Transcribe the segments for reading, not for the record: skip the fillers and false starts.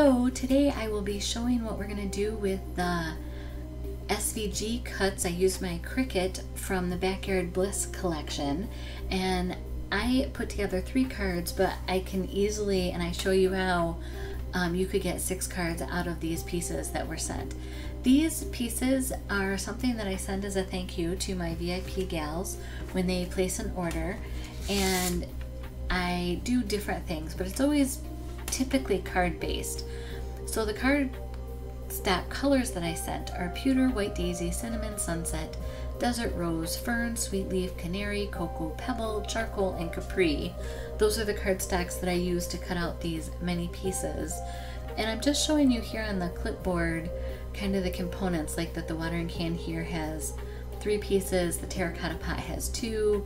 So today I will be showing what we're going to do with the SVG cuts. I used my Cricut from the Backyard Bliss collection, and I put together 3 cards, but I can easily, and I show you how you could get 6 cards out of these pieces that were sent. These pieces are something that I send as a thank you to my VIP gals when they place an order, and I do different things, but it's always typically card based. So the card stack colors that I sent are pewter, white daisy, cinnamon, sunset, desert rose, fern, sweet leaf, canary, cocoa, pebble, charcoal, and capri. Those are the card stacks that I use to cut out these many pieces. And I'm just showing you here on the clipboard kind of the components, like that the watering can here has 3 pieces, the terracotta pot has 2,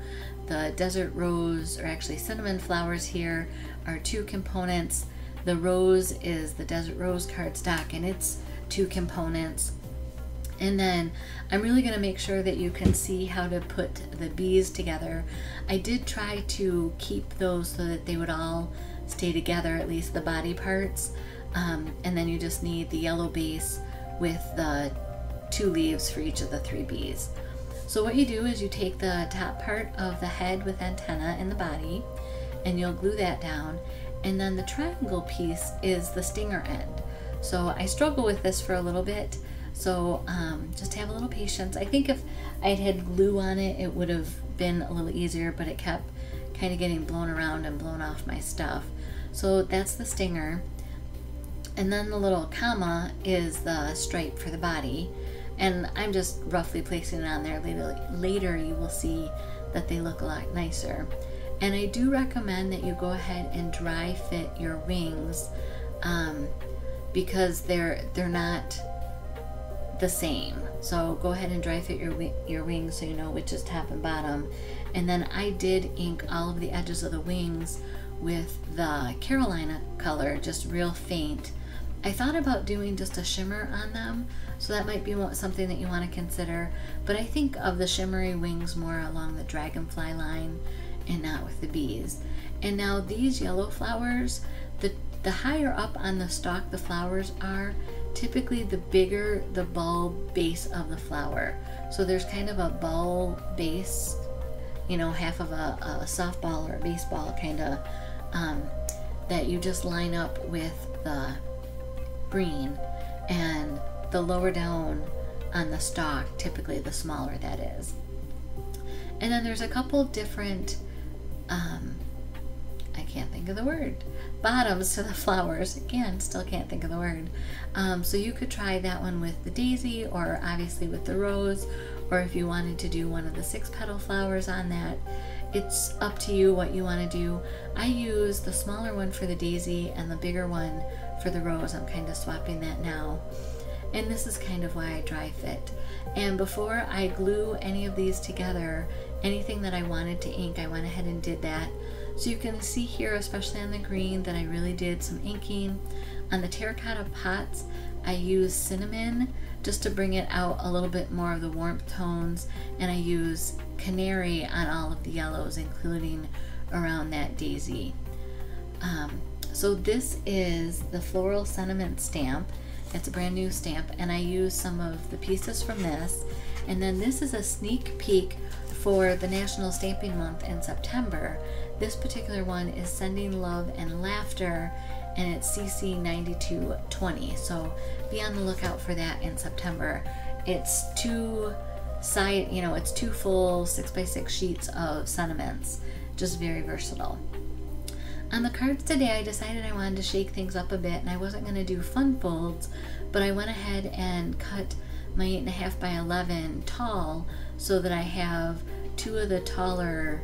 the desert rose, or actually cinnamon flowers here are 2 components. The rose is the desert rose cardstock and it's 2 components. And then I'm really going to make sure that you can see how to put the bees together. I did try to keep those so that they would all stay together, at least the body parts. And then you just need the yellow base with the 2 leaves for each of the 3 bees. So what you do is you take the top part of the head with antenna and the body, and you'll glue that down. And then the triangle piece is the stinger end. So I struggle with this for a little bit, so just have a little patience. I think if I had glue on it, it would have been a little easier, but it kept kind of getting blown around and blown off my stuff. So that's the stinger. And then the little comma is the stripe for the body. And I'm just roughly placing it on there. Later you will see that they look a lot nicer. And I do recommend that you go ahead and dry fit your wings because they're not the same. So go ahead and dry fit your wings so you know which is top and bottom. And then I did ink all of the edges of the wings with the Carolina color, just real faint. I thought about doing just a shimmer on them, so that might be something that you want to consider, but I think of the shimmery wings more along the dragonfly line and not with the bees. And now these yellow flowers, the higher up on the stalk the flowers are, typically the bigger the bulb base of the flower. So there's kind of a bulb base, you know, half of a softball or a baseball kind of, that you just line up with the green, and the lower down on the stalk, typically the smaller that is. And then there's a couple different, I can't think of the word, bottoms to the flowers. Again, still can't think of the word. So you could try that one with the daisy, or obviously with the rose, or if you wanted to do one of the 6 petal flowers on that. It's up to you what you want to do. I use the smaller one for the daisy and the bigger one for the rose. I'm kind of swapping that now. And this is kind of why I dry fit. And before I glue any of these together, anything that I wanted to ink, I went ahead and did that. So you can see here, especially on the green, that I really did some inking. On the terracotta pots, I used cinnamon just to bring it out a little bit more of the warmth tones, and I use canary on all of the yellows, including around that daisy. So this is the floral sentiment stamp. It's a brand new stamp, and I used some of the pieces from this. And then this is a sneak peek for the National Stamping Month in September. This particular one is Sending Love and Laughter, and it's CC 9220. So be on the lookout for that in September. It's 2 full 6x6 sheets of sentiments, just very versatile. On the cards today, I decided I wanted to shake things up a bit, and I wasn't going to do fun folds, but I went ahead and cut my 8.5 by 11 tall so that I have 2 of the taller,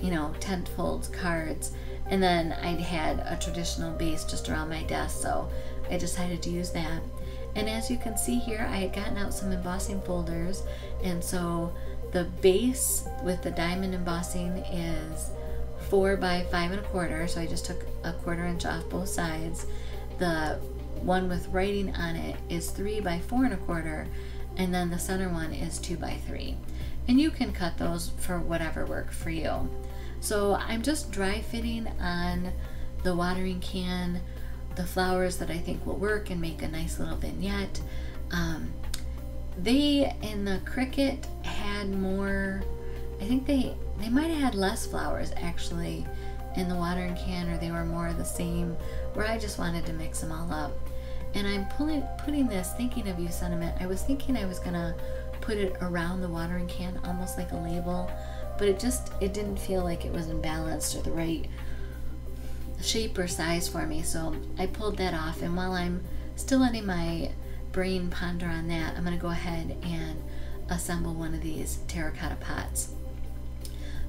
10-fold cards. And then I'd had a traditional base just around my desk, so I decided to use that. And as you can see here, I had gotten out some embossing folders, and so the base with the diamond embossing is 4 by 5 1/4, so I just took a 1/4 inch off both sides. The one with writing on it is 3 by 4 1/4, and then the center one is 2 by 3. And you can cut those for whatever work for you. So I'm just dry fitting on the watering can the flowers that I think will work and make a nice little vignette. They in the Cricut had more, I think they might have had less flowers actually in the watering can, or they were more the same, where I just wanted to mix them all up. And I'm putting this thinking of you sentiment. I was thinking I was gonna put it around the watering can almost like a label, but it didn't feel like it was imbalanced or the right shape or size for me, so I pulled that off. And while I'm still letting my brain ponder on that, I'm gonna go ahead and assemble one of these terracotta pots.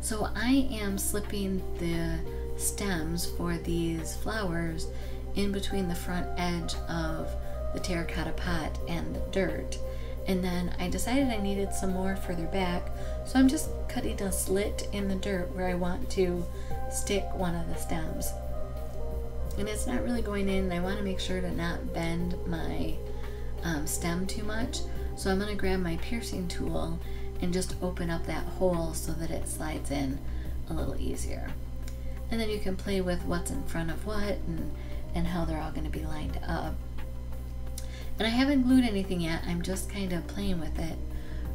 So I am slipping the stems for these flowers in between the front edge of the terracotta pot and the dirt, and then I decided I needed some more further back, so I'm just cutting a slit in the dirt where I want to stick one of the stems. And it's not really going in, and I want to make sure to not bend my stem too much, so I'm going to grab my piercing tool and just open up that hole so that it slides in a little easier. And then you can play with what's in front of what and how they're all going to be lined up. And I haven't glued anything yet, I'm just kind of playing with it.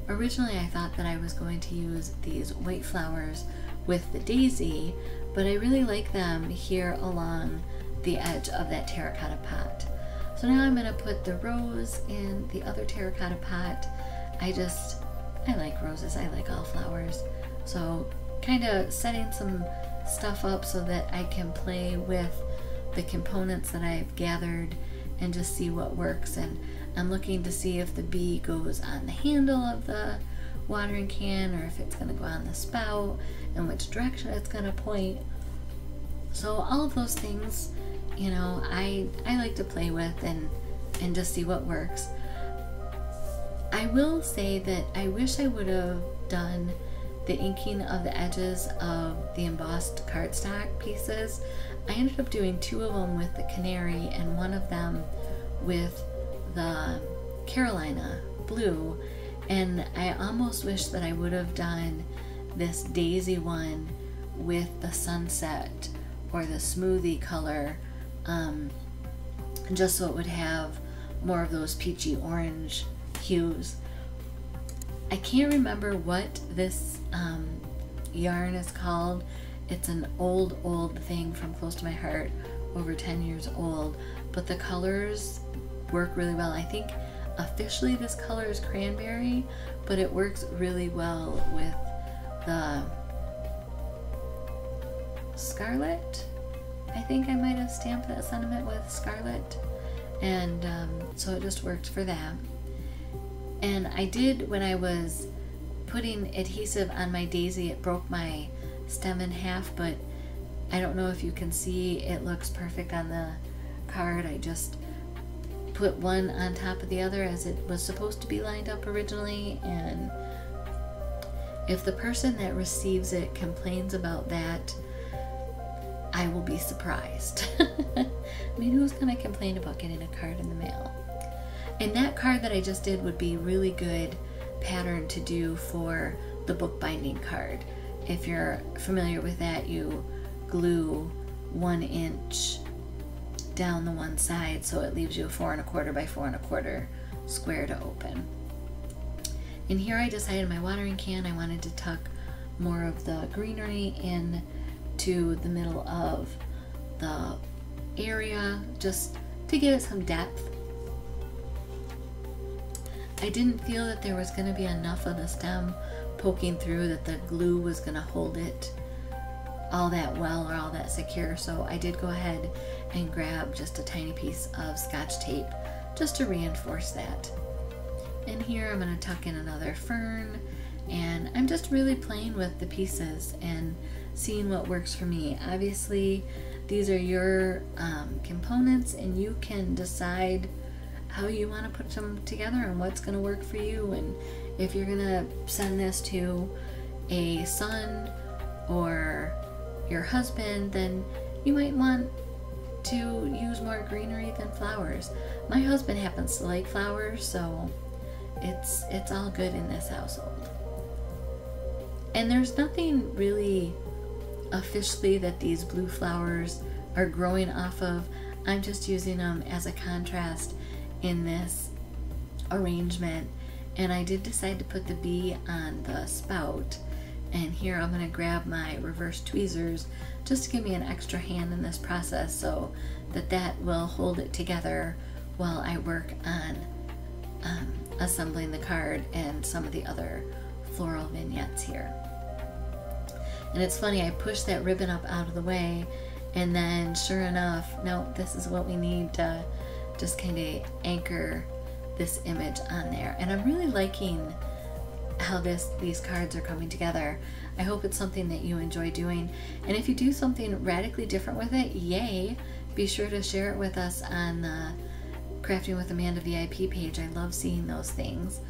Originally I thought that I was going to use these white flowers with the daisy, but I really like them here along the edge of that terracotta pot. So now I'm going to put the rose in the other terracotta pot. I like roses, I like all flowers. So kind of setting some stuff up so that I can play with the components that I've gathered and just see what works. And I'm looking to see if the bee goes on the handle of the watering can or if it's going to go on the spout and which direction it's going to point. So all of those things, you know, I like to play with and just see what works. I will say that I wish I would have done the inking of the edges of the embossed cardstock pieces. I ended up doing two of them with the canary and one of them with the Carolina blue, and I almost wish that I would have done this daisy one with the sunset or the smoothie color, just so it would have more of those peachy orange hues. I can't remember what this yarn is called. It's an old thing from Close to My Heart, over 10 years old, but the colors work really well. I think officially this color is cranberry, but it works really well with the scarlet. I think I might have stamped that sentiment with scarlet, and so it just worked for that. And I did, when I was putting adhesive on my daisy, it broke my stem in half, but I don't know if you can see, it looks perfect on the card. I just put one on top of the other as it was supposed to be lined up originally, and if the person that receives it complains about that, I will be surprised. I mean, who's gonna complain about getting a card in the mail? And that card that I just did would be really good pattern to do for the bookbinding card. If you're familiar with that, you glue 1 inch down the one side so it leaves you a 4 1/4 by 4 1/4 square to open. And here I decided my watering can, I wanted to tuck more of the greenery in to the middle of the area just to give it some depth. I didn't feel that there was going to be enough of the stem poking through that the glue was going to hold it all that well or all that secure, so I did go ahead and grab just a tiny piece of Scotch tape just to reinforce that. And here I'm going to tuck in another fern, and I'm just really playing with the pieces and seeing what works for me. Obviously these are your components and you can decide how you want to put them together and what's going to work for you, and if you're going to send this to a son or your husband, then you might want to use more greenery than flowers. My husband happens to like flowers, so it's all good in this household. And there's nothing really officially that these blue flowers are growing off of. I'm just using them as a contrast in this arrangement. And I did decide to put the bee on the spout. And here I'm gonna grab my reverse tweezers just to give me an extra hand in this process so that that will hold it together while I work on assembling the card and some of the other floral vignettes here. And it's funny, I pushed that ribbon up out of the way and then sure enough, no, this is what we need to just kind of anchor this image on there. And I'm really liking how these cards are coming together. I hope it's something that you enjoy doing, and if you do something radically different with it, yay, be sure to share it with us on the Crafting with Amanda VIP page. I love seeing those things.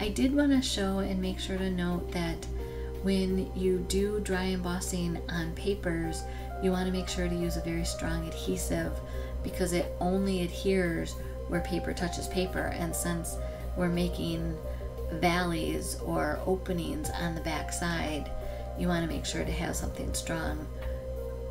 I did want to show and make sure to note that when you do dry embossing on papers, you want to make sure to use a very strong adhesive because it only adheres where paper touches paper, and since we're making valleys or openings on the back side, you want to make sure to have something strong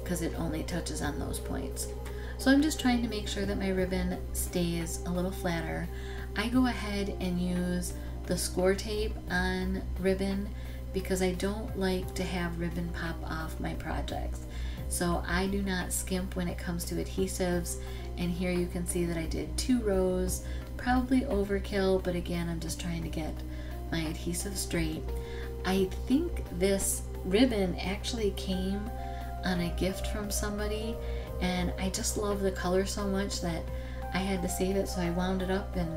because it only touches on those points. So I'm just trying to make sure that my ribbon stays a little flatter. I go ahead and use the score tape on ribbon because I don't like to have ribbon pop off my projects. So I do not skimp when it comes to adhesives, and here you can see that I did 2 rows, probably overkill, but again, I'm just trying to get my adhesive straight. I think this ribbon actually came on a gift from somebody, and I just love the color so much that I had to save it, so I wound it up and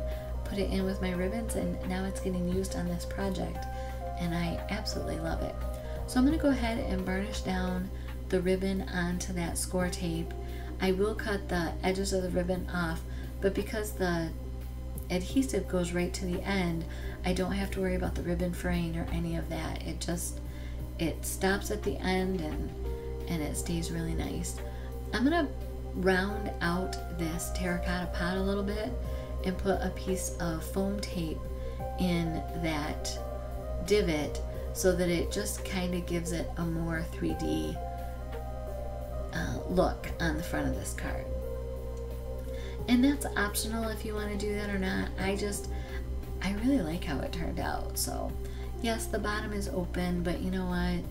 put it in with my ribbons, and now it's getting used on this project, and I absolutely love it. So I'm gonna go ahead and burnish down the ribbon onto that score tape. I will cut the edges of the ribbon off, but because the adhesive goes right to the end, I don't have to worry about the ribbon fraying or any of that. It just, it stops at the end and it stays really nice. I'm gonna round out this terracotta pot a little bit and put a piece of foam tape in that divot so that it just kind of gives it a more 3D look on the front of this card. And that's optional if you want to do that or not. I really like how it turned out. So yes, the bottom is open, but you know what?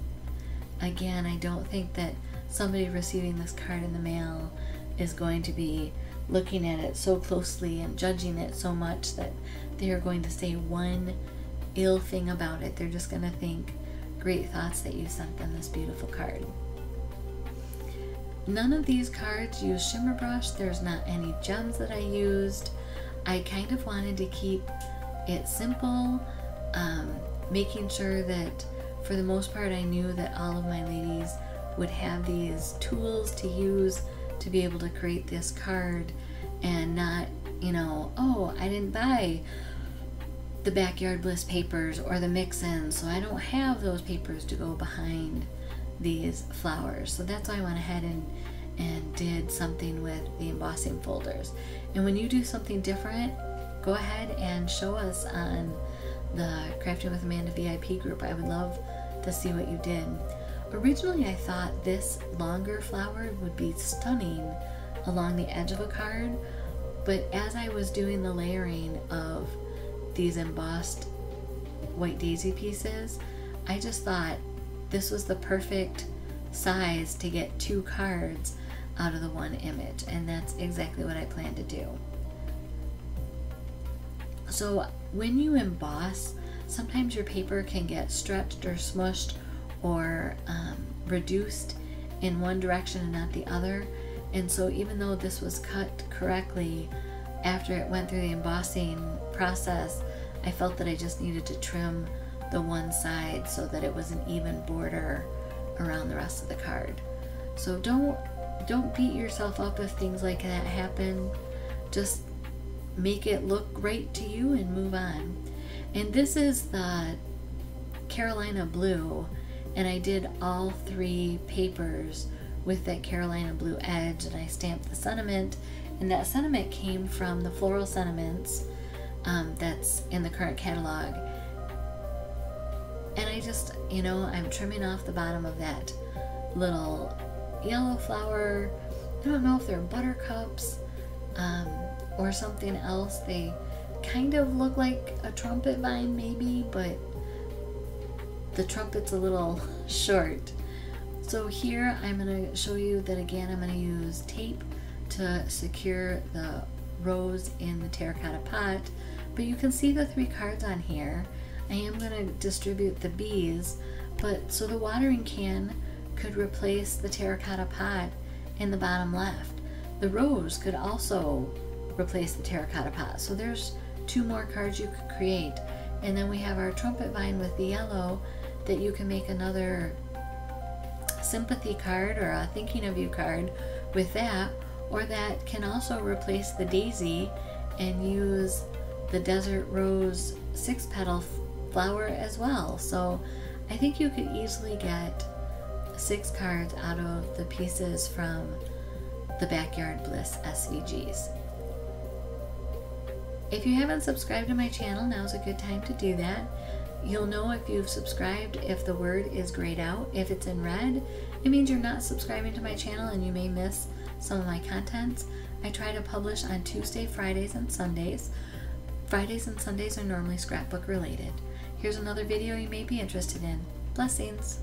Again, I don't think that somebody receiving this card in the mail is going to be looking at it so closely and judging it so much that they are going to say one ill thing about it. They're just going to think great thoughts that you sent them this beautiful card. None of these cards use shimmer brush. There's not any gems that I used. I kind of wanted to keep it simple, making sure that for the most part I knew that all of my ladies would have these tools to use to be able to create this card and not, you know, oh, I didn't buy the Backyard Bliss papers or the mix-ins, so I don't have those papers to go behind these flowers. So that's why I went ahead and did something with the embossing folders. And when you do something different, go ahead and show us on the Crafting with Amanda VIP group. I would love to see what you did. Originally, I thought this longer flower would be stunning along the edge of a card, but as I was doing the layering of these embossed white daisy pieces, I just thought this was the perfect size to get 2 cards out of the one image, and that's exactly what I plan to do. So when you emboss, sometimes your paper can get stretched or smushed or reduced in one direction and not the other, and so even though this was cut correctly, after it went through the embossing process, I felt that I just needed to trim the one side so that it was an even border around the rest of the card. So don't beat yourself up if things like that happen. Just make it look right to you and move on. And this is the Carolina blue, and I did all 3 papers with that Carolina blue edge, and I stamped the sentiment, and that sentiment came from the floral sentiments that's in the current catalog. And I just, you know, I'm trimming off the bottom of that little yellow flower I don't know if they're buttercups or something else. They kind of look like a trumpet vine maybe, but the trumpet's a little short. So here I'm going to show you that again. I'm going to use tape to secure the rose in the terracotta pot, but you can see the three cards on here. I am going to distribute the bees, but so the watering can could replace the terracotta pot in the bottom left. The rose could also replace the terracotta pot. So there's two more cards you could create. And then we have our trumpet vine with the yellow that you can make another sympathy card or a thinking of you card with that, or that can also replace the daisy and use the desert rose 6-petal flower as well. So I think you could easily get 6 cards out of the pieces from the Backyard Bliss SVGs. If you haven't subscribed to my channel, now's a good time to do that. You'll know if you've subscribed if the word is grayed out. If it's in red, it means you're not subscribing to my channel and you may miss some of my contents. I try to publish on Tuesday, Fridays, and Sundays. Fridays and Sundays are normally scrapbook related. Here's another video you may be interested in. Blessings!